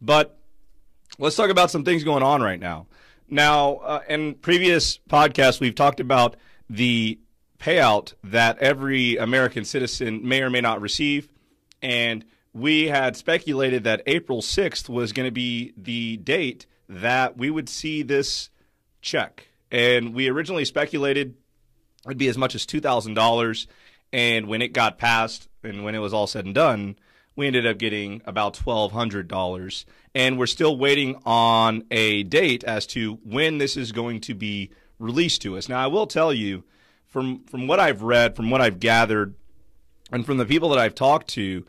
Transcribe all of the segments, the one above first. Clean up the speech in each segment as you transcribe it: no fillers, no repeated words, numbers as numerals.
But let's talk about some things going on right now. Now, in previous podcasts, we've talked about the payout that every American citizen may or may not receive. And we had speculated that April 6th was going to be the date that we would see this check. And we originally speculated it would be as much as $2,000. And when it got passed and when it was all said and done, we ended up getting about $1,200. And we're still waiting on a date as to when this is going to be released to us. Now, I will tell you, from what I've read, from what I've gathered, and from the people that I've talked to,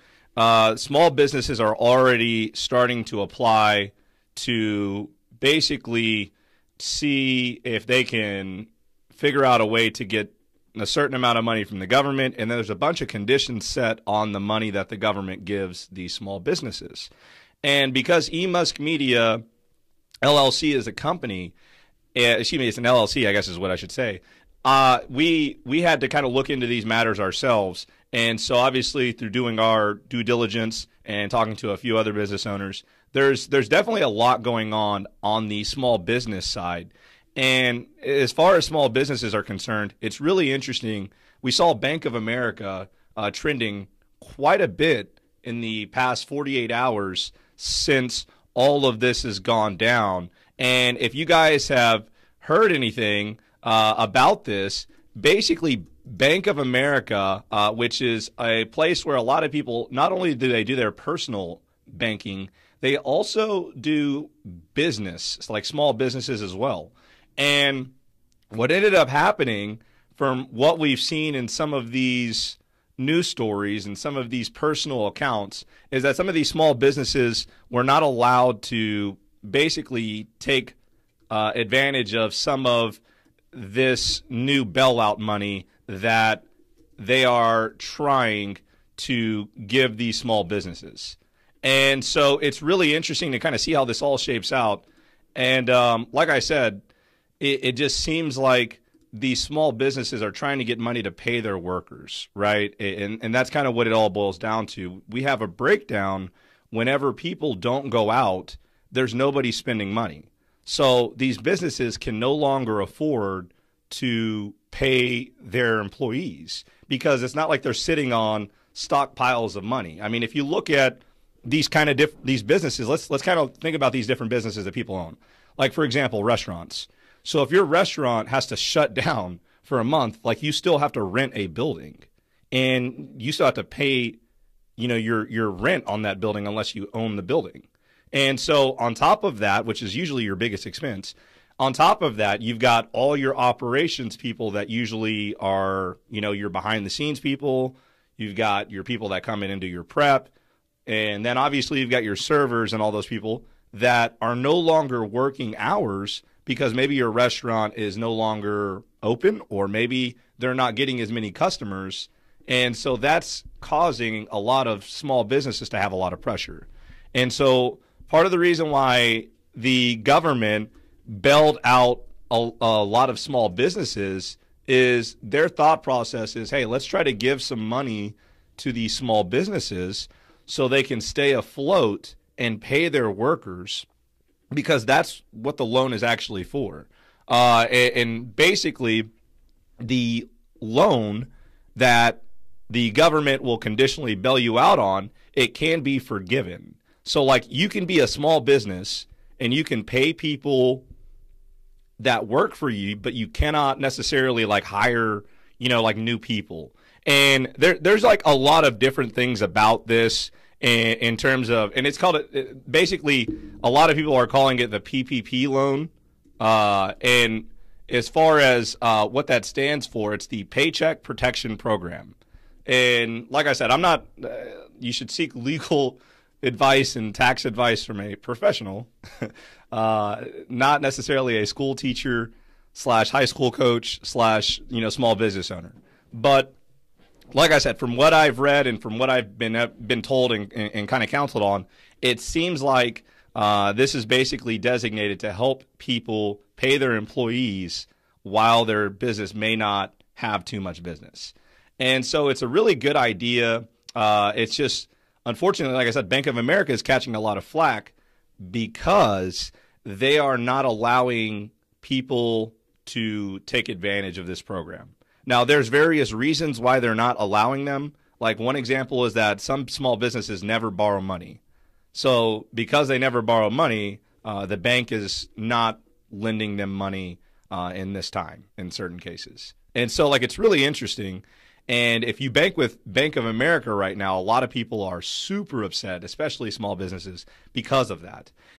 small businesses are already starting to apply to basically see if they can figure out a way to get a certain amount of money from the government. And then there's a bunch of conditions set on the money that the government gives these small businesses. And because eMusk Media LLC is a company, excuse me, it's an LLC, I guess is what I should say. We had to kind of look into these matters ourselves. And so obviously through doing our due diligence and talking to a few other business owners, there's definitely a lot going on the small business side. And as far as small businesses are concerned, it's really interesting. We saw Bank of America trending quite a bit in the past 48 hours since all of this has gone down. And if you guys have heard anything about this, basically Bank of America, which is a place where a lot of people, not only do they do their personal banking, they also do business, like small businesses as well. And what ended up happening from what we've seen in some of these news stories and some of these personal accounts is that some of these small businesses were not allowed to basically take advantage of some of this new bailout money that they are trying to give these small businesses. And so it's really interesting to kind of see how this all shapes out. And like I said, it just seems like these small businesses are trying to get money to pay their workers, right? And that's kind of what it all boils down to. We have a breakdown whenever people don't go out, there's nobody spending money. So these businesses can no longer afford to pay their employees because it's not like they're sitting on stockpiles of money. I mean, if you look at these kind of these businesses, let's kind of think about these different businesses that people own. Like, for example, restaurants. So if your restaurant has to shut down for a month, like, you still have to rent a building and you still have to pay, you know, your rent on that building unless you own the building. And so on top of that, which is usually your biggest expense, on top of that, you've got all your operations people that usually are, you know, your behind the scenes people. You've got your people that come in and do your prep. And then obviously you've got your servers and all those people that are no longer working hours because maybe your restaurant is no longer open, or maybe they're not getting as many customers. And so that's causing a lot of small businesses to have a lot of pressure. And so part of the reason why the government bailed out a lot of small businesses is their thought process is, hey, let's try to give some money to these small businesses so they can stay afloat and pay their workers, because that's what the loan is actually for. And basically, the loan that the government will conditionally bail you out on, it can be forgiven. So, like, you can be a small business and you can pay people that work for you, but you cannot necessarily, like, hire, you know, like, new people. And there's like a lot of different things about this in terms of, and it's called, basically a lot of people are calling it the PPP loan. And as far as what that stands for, it's the Paycheck Protection Program. And like I said, I'm not, you should seek legal advice and tax advice from a professional, not necessarily a school teacher / high school coach / you know, small business owner. But like I said, from what I've read and from what I've been told and kind of counseled on, it seems like this is basically designated to help people pay their employees while their business may not have too much business. And so it's a really good idea. It's just, unfortunately, like I said, Bank of America is catching a lot of flack because they are not allowing people to take advantage of this program. Now, there's various reasons why they're not allowing them. Like one example is that some small businesses never borrow money. So because they never borrow money, the bank is not lending them money in this time in certain cases. And so like it's really interesting. And if you bank with Bank of America right now, a lot of people are super upset, especially small businesses, because of that.